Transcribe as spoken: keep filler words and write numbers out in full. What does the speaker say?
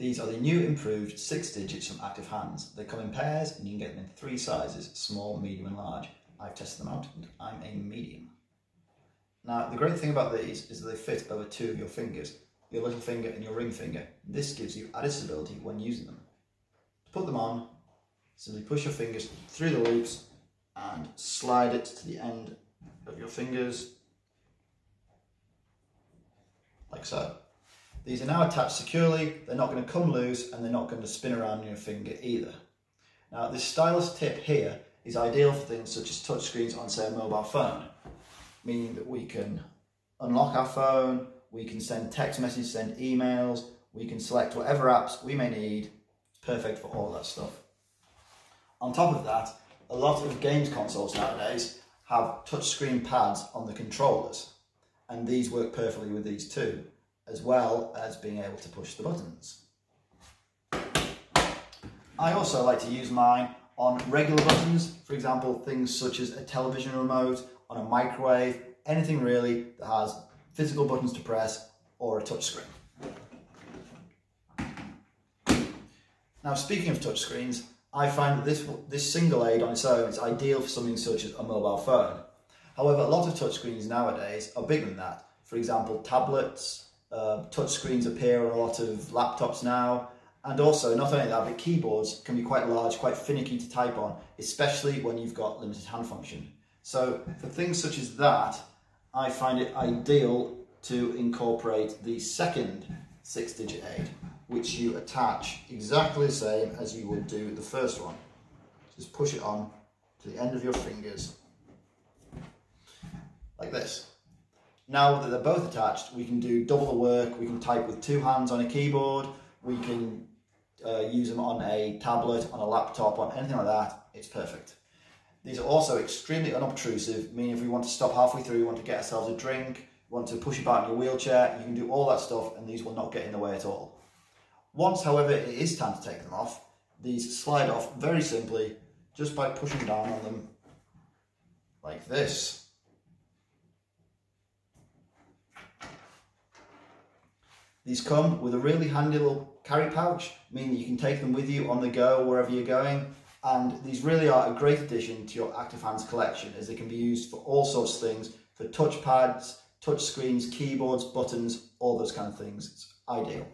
These are the new improved six digits from Active Hands. They come in pairs and you can get them in three sizes, small, medium and large. I've tested them out and I'm a medium. Now the great thing about these is that they fit over two of your fingers, your little finger and your ring finger. This gives you added stability when using them. To put them on, simply push your fingers through the loops and slide it to the end of your fingers, like so. These are now attached securely, they're not going to come loose and they're not going to spin around in your finger either. Now this stylus tip here is ideal for things such as touch screens on, say, a mobile phone, meaning that we can unlock our phone, we can send text messages, send emails, we can select whatever apps we may need. It's perfect for all that stuff. On top of that, a lot of games consoles nowadays have touchscreen pads on the controllers, and these work perfectly with these too, as well as being able to push the buttons. I also like to use mine on regular buttons, for example, things such as a television remote, on a microwave, anything really that has physical buttons to press or a touchscreen. Now, speaking of touchscreens, I find that this, this single aid on its own is ideal for something such as a mobile phone. However, a lot of touchscreens nowadays are bigger than that. For example, tablets, uh, touchscreens appear on a lot of laptops now. And also, not only that, but keyboards can be quite large, quite finicky to type on, especially when you've got limited hand function. So for things such as that, I find it ideal to incorporate the second six-digit aid, which you attach exactly the same as you would do the first one. Just push it on to the end of your fingers, like this. Now that they're both attached, we can do double the work. We can type with two hands on a keyboard, we can uh, use them on a tablet, on a laptop, on anything like that. It's perfect. These are also extremely unobtrusive, meaning if we want to stop halfway through, we want to get ourselves a drink, want to push it back in your wheelchair, you can do all that stuff and these will not get in the way at all. Once, however, it is time to take them off, these slide off very simply just by pushing down on them like this. These come with a really handy little carry pouch, meaning you can take them with you on the go wherever you're going. And these really are a great addition to your Active Hands collection, as they can be used for all sorts of things, for touchpads, touch screens, keyboards, buttons, all those kind of things. It's ideal.